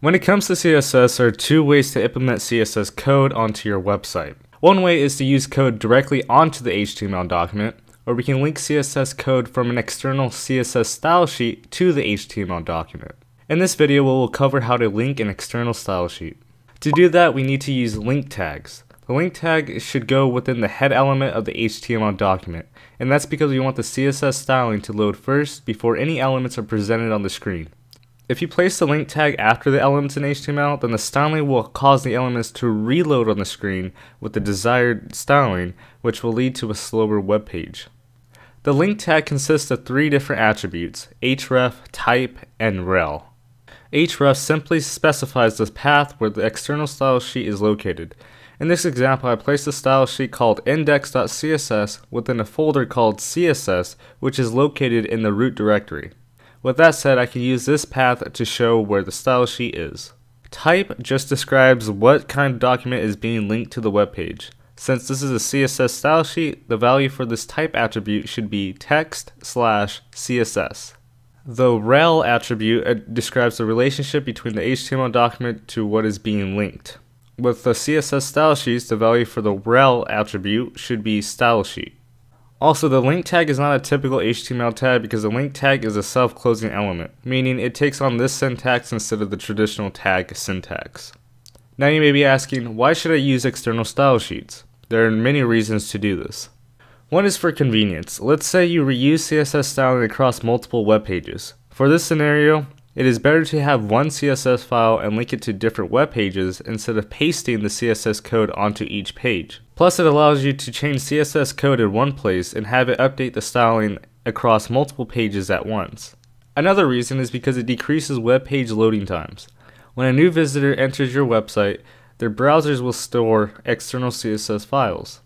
When it comes to CSS, there are two ways to implement CSS code onto your website. One way is to use code directly onto the HTML document, or we can link CSS code from an external CSS style sheet to the HTML document. In this video, we will cover how to link an external style sheet. To do that, we need to use link tags. The link tag should go within the head element of the HTML document, and that's because we want the CSS styling to load first before any elements are presented on the screen. If you place the link tag after the elements in HTML, then the styling will cause the elements to reload on the screen with the desired styling, which will lead to a slower web page. The link tag consists of three different attributes: href, type, and rel. href simply specifies the path where the external style sheet is located. In this example, I placed a style sheet called index.css within a folder called CSS, which is located in the root directory. With that said, I can use this path to show where the style sheet is. Type just describes what kind of document is being linked to the web page. Since this is a CSS style sheet, the value for this type attribute should be text/CSS. The rel attribute describes the relationship between the HTML document to what is being linked. With the CSS style sheets, the value for the rel attribute should be style sheet. Also, the link tag is not a typical HTML tag because the link tag is a self-closing element, meaning it takes on this syntax instead of the traditional tag syntax. Now you may be asking, why should I use external style sheets? There are many reasons to do this. One is for convenience. Let's say you reuse CSS styling across multiple web pages. For this scenario, it is better to have one CSS file and link it to different web pages instead of pasting the CSS code onto each page. Plus, it allows you to change CSS code in one place and have it update the styling across multiple pages at once. Another reason is because it decreases web page loading times. When a new visitor enters your website, their browsers will store external CSS files.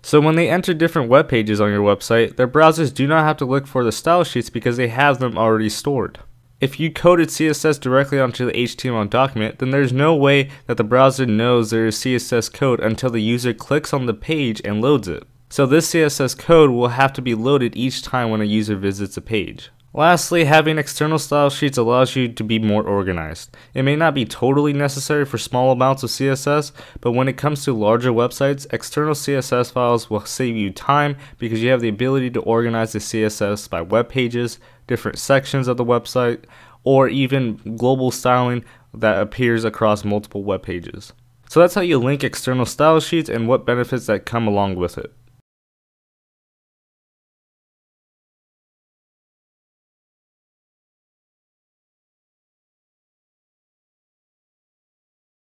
So when they enter different web pages on your website, their browsers do not have to look for the style sheets because they have them already stored. If you coded CSS directly onto the HTML document, then there's no way that the browser knows there is CSS code until the user clicks on the page and loads it. So this CSS code will have to be loaded each time when a user visits a page. Lastly, having external style sheets allows you to be more organized. It may not be totally necessary for small amounts of CSS, but when it comes to larger websites, external CSS files will save you time because you have the ability to organize the CSS by web pages, different sections of the website, or even global styling that appears across multiple web pages. So that's how you link external style sheets and what benefits that come along with it.